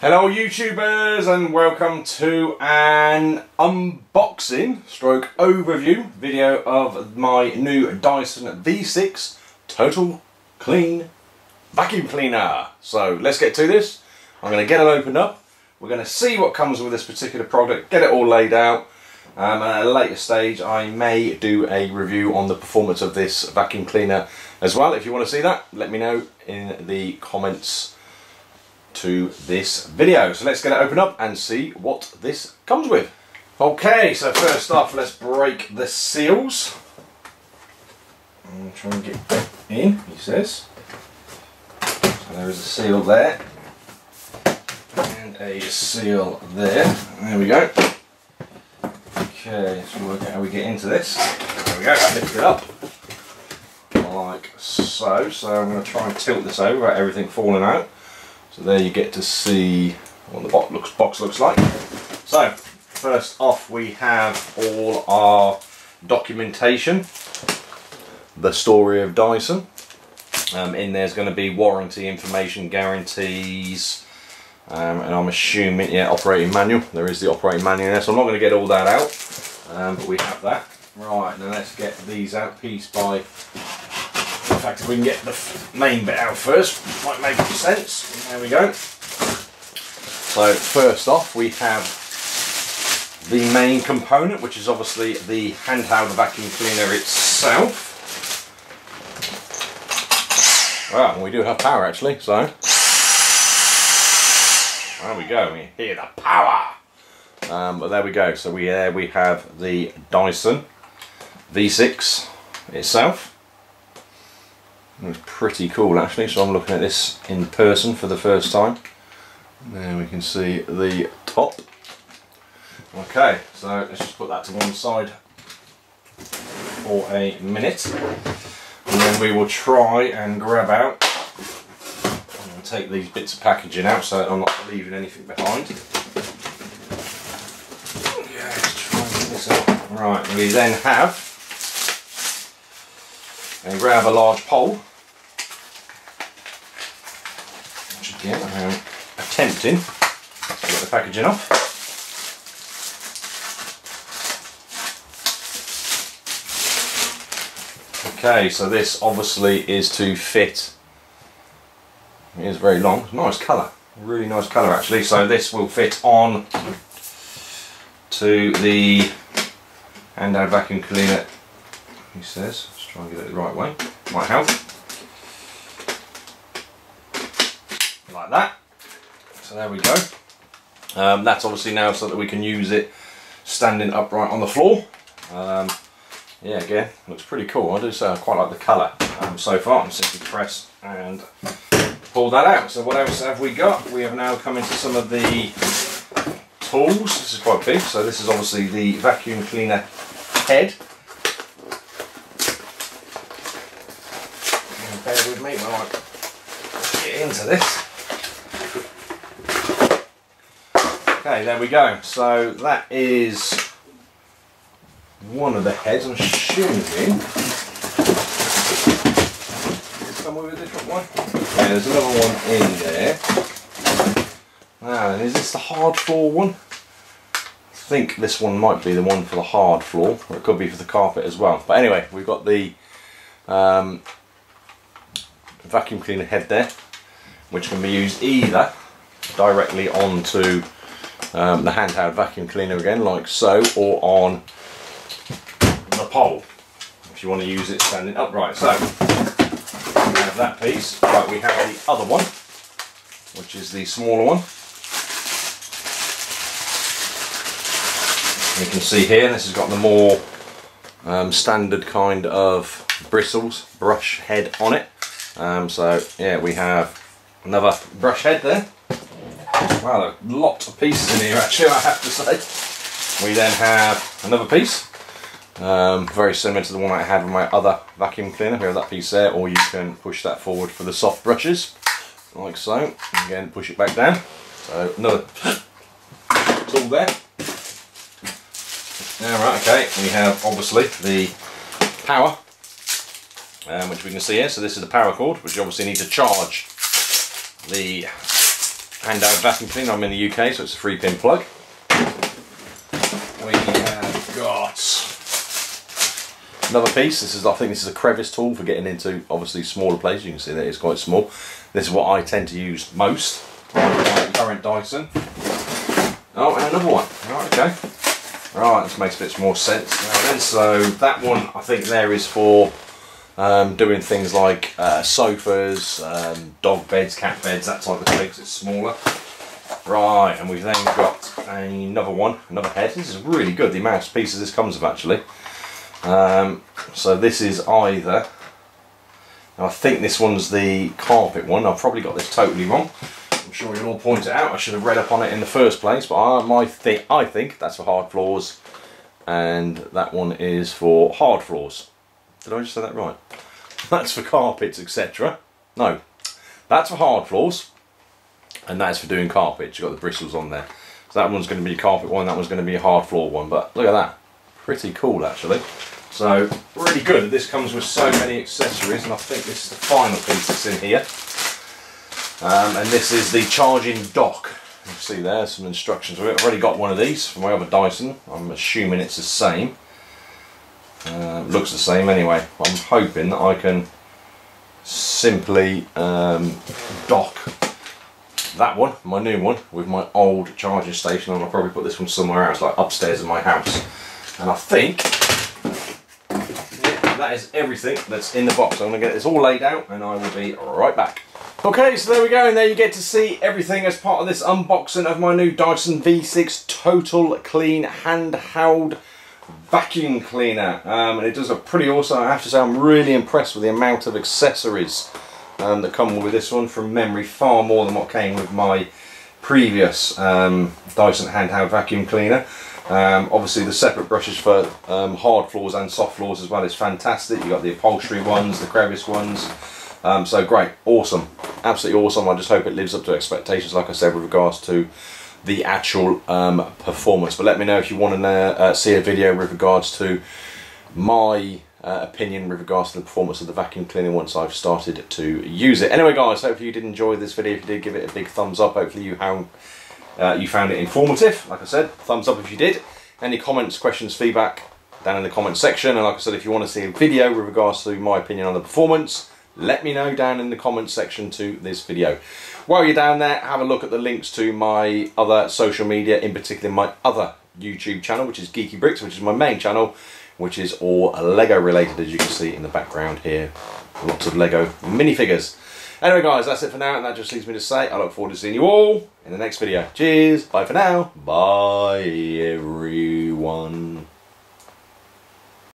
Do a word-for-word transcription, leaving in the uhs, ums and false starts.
Hello YouTubers, and welcome to an unboxing stroke overview video of my new Dyson V six Total Clean vacuum cleaner. So let's get to this. I'm going to get it opened up. We're going to see what comes with this particular product, get it all laid out. Um, at a later stage I may do a review on the performance of this vacuum cleaner as well. If you want to see that, let me know in the comments to this video. So let's get it opened up and see what this comes with. Okay, so first off, let's break the seals and try and get that in, he says. So there is a seal there and a seal there. There we go. Okay, let's work out how we get into this. There we go, I lift it up like so. So I'm going to try and tilt this over without everything falling out. So there you get to see what the box looks, box looks like. So first off, we have all our documentation, the story of Dyson. Um, in there's going to be warranty information, guarantees, um, and I'm assuming, yeah, operating manual. There is the operating manual there, so I'm not going to get all that out, um, but we have that. Right, now let's get these out piece by. In fact, if we can get the main bit out first, it might make sense. There we go. So first off, we have the main component, which is obviously the handheld vacuum cleaner itself. Well, we do have power actually, so there we go. We hear the power. Um, but there we go. So we uh, we have the Dyson V six itself. It was pretty cool actually, so I'm looking at this in person for the first time. There we can see the top. Okay, so let's just put that to one side for a minute. And then we will try and grab out. I'm going to take these bits of packaging out so I'm not leaving anything behind. Yeah, let's try and get this out. Right, we then have, and grab a large pole. Again, I'm attempting to get the packaging off. Okay, so this obviously is to fit. It is very long. It's a nice colour. Really nice colour actually. So this will fit on to the handheld vacuum cleaner, he says. Let's try and get it the right way. Might help. Like that. So there we go. Um, that's obviously now so that we can use it standing upright on the floor. Um, yeah, again, looks pretty cool. I do say I quite like the colour um, so far. I'm simply press and pull that out. So what else have we got? We have now come into some of the tools. This is quite big. So this is obviously the vacuum cleaner head. Bear with me when I get into this. Okay, there we go. So that is one of the heads. I'm assuming somewhere with a different one. Yeah, there's another one in there. Now, is this the hard floor one? I think this one might be the one for the hard floor, or it could be for the carpet as well. But anyway, we've got the um, vacuum cleaner head there, which can be used either directly onto um, the handheld vacuum cleaner again like so, or on the pole if you want to use it standing upright. So we have that piece. Right, we have the other one, which is the smaller one. You can see here this has got the more um, standard kind of bristles brush head on it. Um, so yeah, we have another brush head there. Wow, a lot of pieces in here actually, I have to say. We then have another piece, um, very similar to the one I had with my other vacuum cleaner. We have that piece there, or you can push that forward for the soft brushes, like so. Again, push it back down. So another tool there. All right, okay. We have obviously the power. Um, which we can see here. So this is the power cord, which you obviously need to charge the and our vacuum cleaner. I'm in the U K, so it's a three pin plug. We have got another piece. This is, I think this is a crevice tool for getting into obviously smaller places. You can see that it's quite small. This is what I tend to use most on my current Dyson. Oh, and another one. Alright, okay. Alright, this makes a bit more sense now then. So that one I think there is for um, doing things like uh, sofas, um, dog beds, cat beds, that type of thing, because it's smaller. Right, and we've then got another one, another head. This is really good, the amount of pieces this comes with actually. Um, so this is either, now I think this one's the carpet one. I've probably got this totally wrong. I'm sure you'll all point it out. I should have read up on it in the first place, but I, my th I think that's for hard floors, and that one is for hard floors. Did I just say that right? That's for carpets, et cetera. No, that's for hard floors, and that's for doing carpets. You've got the bristles on there. So that one's going to be a carpet one, that one's going to be a hard floor one, but look at that. Pretty cool actually. So really good. This comes with so many accessories, and I think this is the final piece that's in here. Um, and this is the charging dock. You can see there some instructions for it. I've already got one of these from my other Dyson. I'm assuming it's the same. Uh, looks the same anyway. I'm hoping that I can simply um, dock that one, my new one, with my old charging station, and I'll probably put this one somewhere else, like upstairs in my house. And I think yeah, that is everything that's in the box. I'm going to get this all laid out and I will be right back. Okay, so there we go, and there you get to see everything as part of this unboxing of my new Dyson V six Total Clean handheld vacuum cleaner. Um, and it does look pretty awesome. I have to say I'm really impressed with the amount of accessories um, that come with this one. From memory, far more than what came with my previous um, Dyson handheld vacuum cleaner. Um, obviously the separate brushes for um, hard floors and soft floors as well is fantastic. You've got the upholstery ones, the crevice ones, um, so great, awesome, absolutely awesome. I just hope it lives up to expectations, like I said, with regards to the actual um, performance. But let me know if you want to uh, see a video with regards to my uh, opinion with regards to the performance of the vacuum cleaner once I've started to use it. Anyway guys, hopefully you did enjoy this video. If you did, give it a big thumbs up. Hopefully you have Uh, you found it informative. Like I said, thumbs up if you did. Any comments, questions, feedback down in the comments section, and like I said, if you want to see a video with regards to my opinion on the performance, let me know down in the comments section to this video. While you're down there, have a look at the links to my other social media, in particular my other YouTube channel, which is Geeky Bricks, which is my main channel, which is all Lego related, as you can see in the background here. Lots of Lego minifigures. Anyway guys, that's it for now, and that just leaves me to say I look forward to seeing you all in the next video. Cheers, bye for now, bye everyone.